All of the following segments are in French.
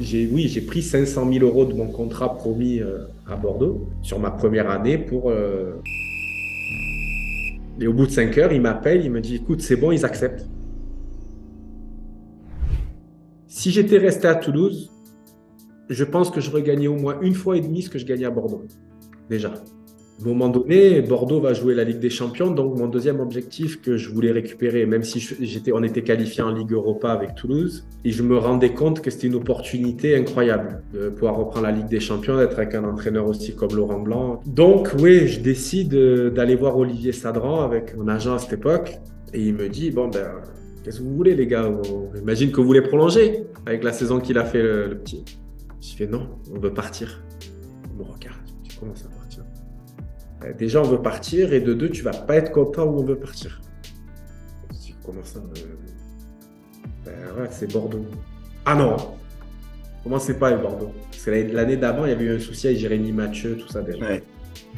j'ai pris 500 000 € de mon contrat promis à Bordeaux sur ma première année pour... Et au bout de 5 heures, il m'appelle, il me dit « Écoute, c'est bon, ils acceptent. » Si j'étais resté à Toulouse, je pense que je regagnais au moins une fois et demie ce que je gagnais à Bordeaux, déjà. À un moment donné, Bordeaux va jouer la Ligue des Champions, donc mon deuxième objectif que je voulais récupérer, même si on était qualifié en Ligue Europa avec Toulouse, et je me rendais compte que c'était une opportunité incroyable de pouvoir reprendre la Ligue des Champions, d'être avec un entraîneur aussi comme Laurent Blanc. Donc oui, je décide d'aller voir Olivier Sadran avec mon agent à cette époque, et il me dit « Bon ben, qu'est-ce que vous voulez les gars, j'imagine que vous voulez prolonger avec la saison qu'il a fait le petit. » Je fais « Non, on veut partir. » Il me regarde, je dis « Comment ça partir ? » Déjà, on veut partir, et de deux, tu vas pas être content où on veut partir. Comment ça Ben ouais, c'est Bordeaux. Ah non, comment c'est pas Bordeaux? Parce que l'année d'avant, il y avait eu un souci avec Jérémy Mathieu, tout ça déjà. Ouais.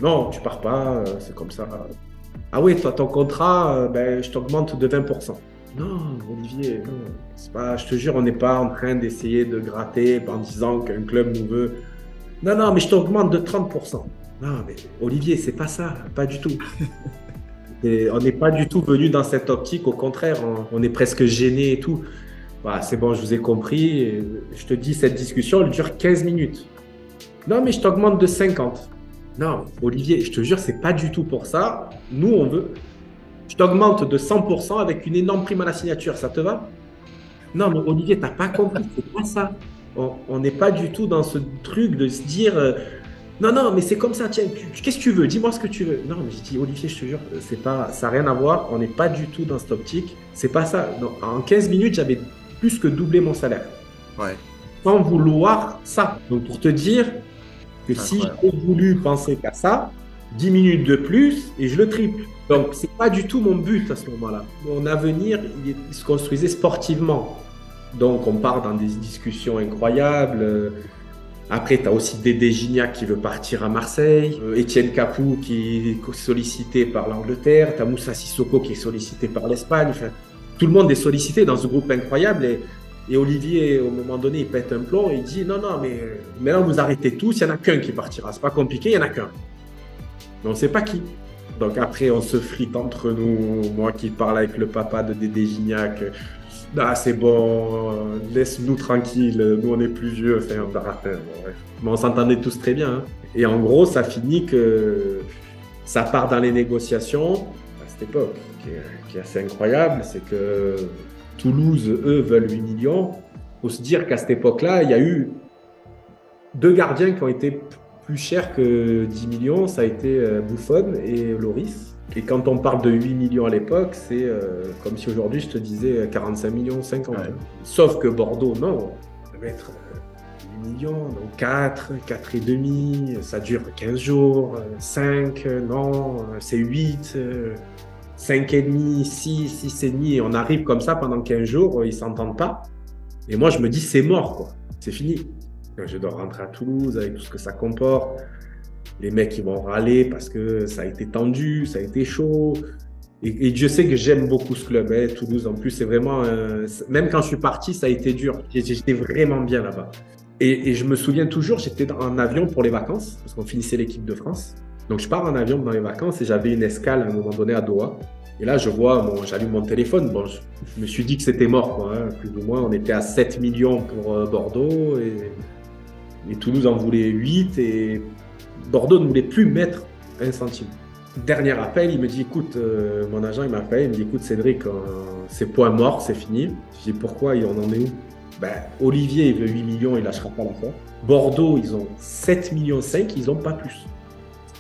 Non, tu pars pas, c'est comme ça. Ah oui, toi, ton contrat, ben, je t'augmente de 20 %. Non, Olivier, non. C'est pas, je te jure, on n'est pas en train d'essayer de gratter en disant qu'un club nous veut. Non, non, mais je t'augmente de 30 %. Non, mais Olivier, c'est pas ça, pas du tout. Et on n'est pas du tout venu dans cette optique, au contraire, on est presque gêné et tout. Bah, c'est bon, je vous ai compris, je te dis, cette discussion, elle dure 15 minutes. Non, mais je t'augmente de 50. Non, Olivier, je te jure, c'est pas du tout pour ça. Nous, on veut. Je t'augmente de 100 % avec une énorme prime à la signature, ça te va? Non, mais Olivier, t'as pas compris, c'est pas ça. On n'est pas du tout dans ce truc de se dire... Non, non, mais c'est comme ça, tiens, qu'est-ce que tu veux? Dis-moi ce que tu veux. Non, mais j'ai dit, Olivier, je te jure, c'est pas, ça n'a rien à voir, on n'est pas du tout dans cette optique, c'est pas ça. Non, en 15 minutes, j'avais plus que doublé mon salaire. Ouais. Sans vouloir ça. Donc, pour te dire que si j'ai voulu penser qu'à ça, 10 minutes de plus et je le triple. Donc, c'est pas du tout mon but à ce moment-là. Mon avenir, il se construisait sportivement. Donc, on part dans des discussions incroyables. Après, tu as aussi Dédé Gignac qui veut partir à Marseille, Étienne Capoue qui est sollicité par l'Angleterre, tu as Moussa Sissoko qui est sollicité par l'Espagne. Enfin, tout le monde est sollicité dans ce groupe incroyable. Et Olivier, au moment donné, il pète un plomb et il dit « Non, non, mais maintenant vous arrêtez tous, il n'y en a qu'un qui partira. C'est pas compliqué, il n'y en a qu'un. » Mais on ne sait pas qui. Donc après, on se frite entre nous. Moi qui parle avec le papa de Dédé Gignac. Ah, c'est bon, laisse-nous tranquille, nous on est plus vieux, enfin, mais on s'entendait tous très bien. Hein. Et en gros, ça finit que ça part dans les négociations à cette époque, qui est assez incroyable, c'est que Toulouse, eux, veulent 8 millions. Il faut se dire qu'à cette époque-là, il y a eu 2 gardiens qui ont été plus chers que 10 millions, ça a été Buffon et Loris. Et quand on parle de 8 millions à l'époque, c'est comme si aujourd'hui je te disais 45 millions, 50. Ouais. Sauf que Bordeaux, non, on va mettre 8 millions, donc 4, 4,5, ça dure 15 jours, 5, non, c'est 8, 5,5, 6, 6,5, et on arrive comme ça pendant 15 jours, ils ne s'entendent pas. Et moi, je me dis, c'est mort, quoi, c'est fini. Je dois rentrer à Toulouse avec tout ce que ça comporte. Les mecs, ils vont râler parce que ça a été tendu, ça a été chaud. Et Dieu sait que j'aime beaucoup ce club. Hein. Toulouse, en plus, c'est vraiment... Même quand je suis parti, ça a été dur. J'étais vraiment bien là-bas. Et je me souviens toujours, j'étais en avion pour les vacances, parce qu'on finissait l'équipe de France. Donc, je pars en avion dans les vacances et j'avais une escale à un moment donné à Doha. Et là, je vois, bon, j'allume mon téléphone. Bon, je me suis dit que c'était mort, quoi, hein. Plus ou moins, on était à 7 millions pour Bordeaux. Et Toulouse en voulait 8 et... Bordeaux ne voulait plus mettre un centime. Dernier appel, il me dit, écoute, mon agent, il m'appelle, il me dit, écoute, Cédric, c'est point mort, c'est fini. Je dis, pourquoi, on en est où? Ben, Olivier, il veut 8 millions, il lâchera pas l'affaire. Bordeaux, ils ont 7,5 millions, ils n'ont pas plus.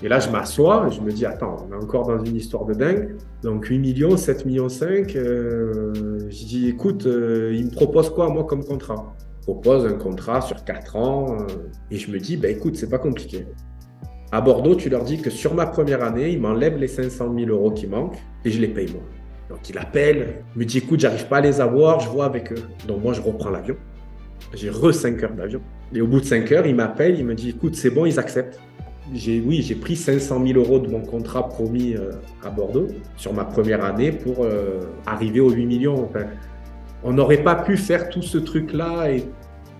Et là, je m'assois, je me dis, attends, on est encore dans une histoire de dingue. Donc, 8 millions, 7,5 millions. Je dis, écoute, il me propose quoi, moi, comme contrat? Il me propose un contrat sur 4 ans. Et je me dis, ben, écoute, c'est pas compliqué. À Bordeaux, tu leur dis que sur ma première année, ils m'enlèvent les 500 000 € qui manquent et je les paye moi. Donc il appelle, il me dit écoute, j'arrive pas à les avoir, je vois avec eux. Donc moi, je reprends l'avion. J'ai re 5 heures d'avion. Et au bout de 5 heures, il m'appelle, il me dit écoute, c'est bon, ils acceptent. J'ai pris 500 000 € de mon contrat promis à Bordeaux sur ma première année pour arriver aux 8 millions. Enfin, on n'aurait pas pu faire tout ce truc-là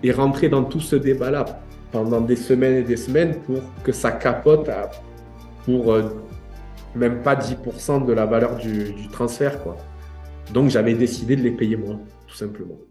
et et rentrer dans tout ce débat-là pendant des semaines et des semaines pour que ça capote pour même pas 10% de la valeur du transfert, quoi. Donc j'avais décidé de les payer moi, tout simplement.